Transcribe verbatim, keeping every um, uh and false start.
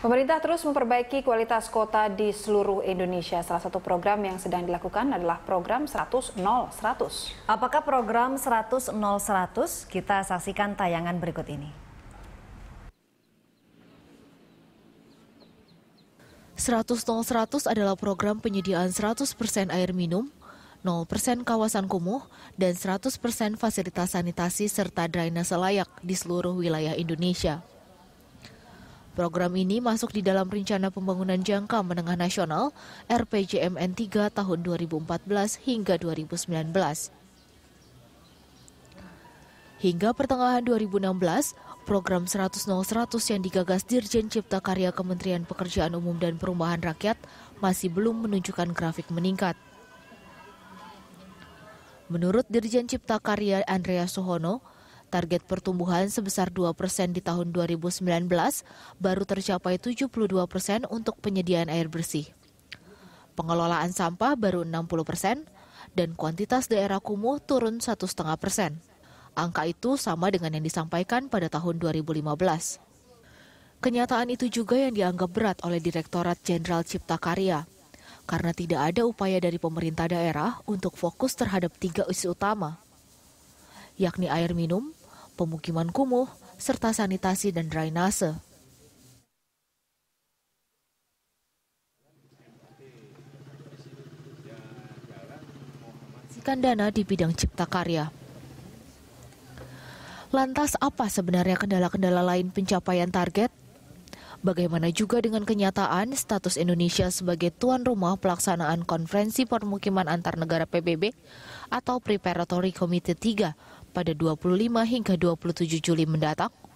Pemerintah terus memperbaiki kualitas kota di seluruh Indonesia. Salah satu program yang sedang dilakukan adalah program seratus nol seratus. Apakah program seratus nol seratus? Kita saksikan tayangan berikut ini. seratus nol seratus adalah program penyediaan seratus persen air minum, nol persen kawasan kumuh, dan seratus persen fasilitas sanitasi serta drainase layak di seluruh wilayah Indonesia. Program ini masuk di dalam Rencana Pembangunan Jangka Menengah Nasional R P J M N tiga tahun dua ribu empat belas hingga dua ribu sembilan belas. Hingga pertengahan dua ribu enam belas, program seratus nol seratus yang digagas Dirjen Cipta Karya Kementerian Pekerjaan Umum dan Perumahan Rakyat masih belum menunjukkan grafik meningkat. Menurut Dirjen Cipta Karya Andrea Sohono, target pertumbuhan sebesar dua persen di tahun dua ribu sembilan belas baru tercapai tujuh puluh dua persen untuk penyediaan air bersih. Pengelolaan sampah baru enam puluh persen dan kuantitas daerah kumuh turun satu koma lima persen. Angka itu sama dengan yang disampaikan pada tahun dua ribu lima belas. Kenyataan itu juga yang dianggap berat oleh Direktorat Jenderal Cipta Karya, karena tidak ada upaya dari pemerintah daerah untuk fokus terhadap tiga isu utama, yakni air minum, pemukiman kumuh, serta sanitasi dan drainase. Iskandana di bidang cipta karya. Lantas apa sebenarnya kendala-kendala lain pencapaian target? Bagaimana juga dengan kenyataan status Indonesia sebagai tuan rumah pelaksanaan Konferensi Permukiman Antar Negara P B B atau Preparatory Committee tiga pada dua puluh lima hingga dua puluh tujuh Juli mendatang?